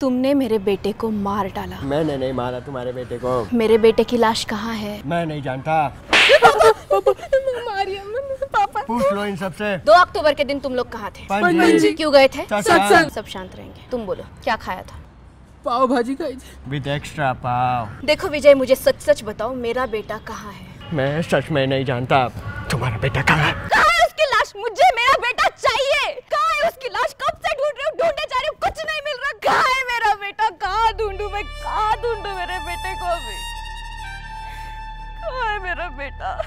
तुमने मेरे बेटे को मार डाला। मैंने नहीं मारा तुम्हारे बेटे को। मेरे बेटे की लाश कहाँ है? मैं नहीं जानता। पापा पूछ लो इन सबसे। 2 अक्टूबर के दिन तुम लोग कहाँ थे? पंजी। क्यों गए थे? सत्संग। सब शांत रहेंगे। तुम बोलो क्या खाया था? पाव भाजी खाई थी विद एक्स्ट्रा पाव। देखो विजय, मुझे सच सच बताओ, मेरा बेटा कहाँ है? मैं सच में नहीं जानता। तुम्हारा बेटा कहाँ है? उसकी लाश मुझे, मेरा बेटा चाहिए। कहाँ है उसकी लाश? कब से ढूंढ रही हूँ, ढूंढे जा रही हूँ, कुछ नहीं मिल रहा। कहाँ है मेरा बेटा? कहाँ ढूंढू मैं? कहाँ ढूंढू मेरे बेटे को? अभी कहाँ है मेरा बेटा?